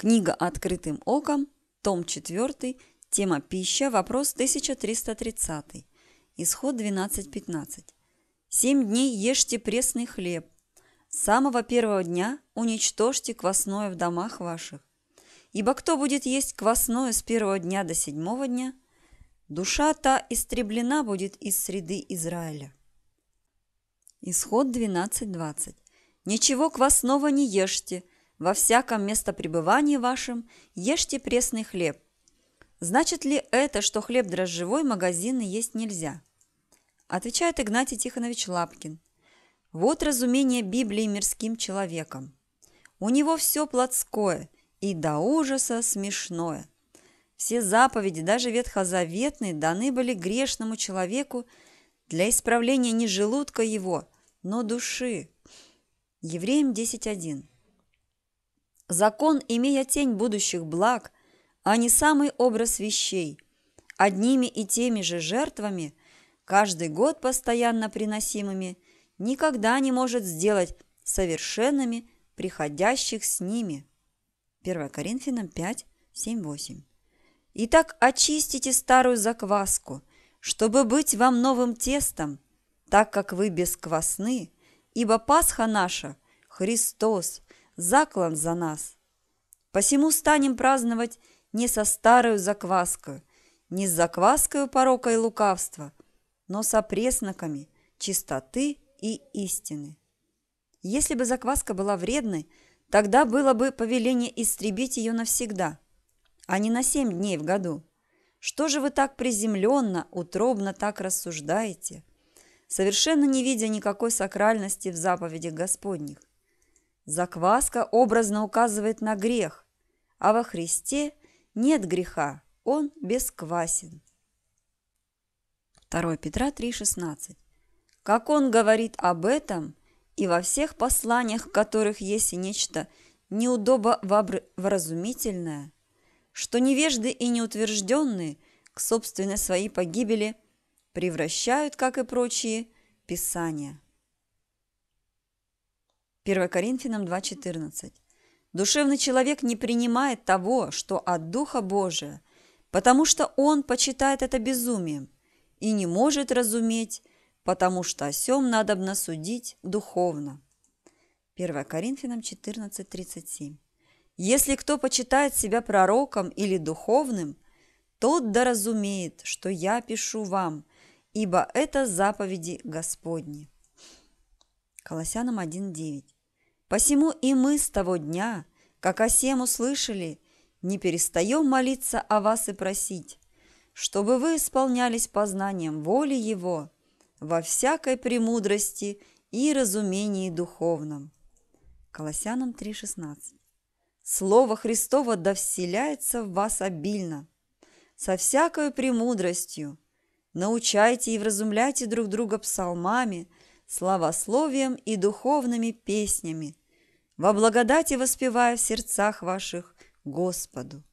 Книга «Открытым оком», том 4, тема «Пища», вопрос 1330, исход 12:15. 7 дней ешьте пресный хлеб. С самого первого дня уничтожьте квасное в домах ваших. Ибо кто будет есть квасное с первого дня до седьмого дня, душа та истреблена будет из среды Израиля. Исход 12:20. Ничего квасного не ешьте, во всяком местопребывании вашем ешьте пресный хлеб. Значит ли это, что хлеб дрожжевой магазинный есть нельзя? Отвечает Игнатий Тихонович Лапкин. Вот разумение Библии мирским человеком. У него все плотское и до ужаса смешное. Все заповеди, даже ветхозаветные, даны были грешному человеку для исправления не желудка его, но души. Евреям 10:1. Закон, имея тень будущих благ, а не самый образ вещей, одними и теми же жертвами, каждый год постоянно приносимыми, никогда не может сделать совершенными приходящих с ними. 1 Коринфянам 5:7-8. Итак, очистите старую закваску, чтобы быть вам новым тестом, так как вы бесквасны, ибо Пасха наша – Христос, заклан за нас. Посему станем праздновать не со старою закваскою, не с закваскою порока и лукавства, но с опресноками чистоты и истины. Если бы закваска была вредной, тогда было бы повеление истребить ее навсегда, а не на 7 дней в году. Что же вы так приземленно, утробно так рассуждаете, совершенно не видя никакой сакральности в заповедях Господних? Закваска образно указывает на грех, а во Христе нет греха, Он бесквасен. 2 Петра 3:16. Как он говорит об этом и во всех посланиях, в которых есть и нечто неудобовразумительное, что невежды и неутвержденные к собственной своей погибели превращают, как и прочие, Писания. 1 Коринфянам 2:14. Душевный человек не принимает того, что от Духа Божия, потому что он почитает это безумием и не может разуметь, потому что о сем надобно судить духовно. 1 Коринфянам 14:37. Если кто почитает себя пророком или духовным, тот да разумеет, что я пишу вам, ибо это заповеди Господни. Колоссянам 1:9. Посему и мы с того дня, как о сем услышали, не перестаем молиться о вас и просить, чтобы вы исполнялись познанием воли Его во всякой премудрости и разумении духовном. Колоссянам 3:16. Слово Христово да вселяется в вас обильно, со всякою премудростью. Научайте и вразумляйте друг друга псалмами, славословием и духовными песнями, во благодати воспевая в сердцах ваших Господу.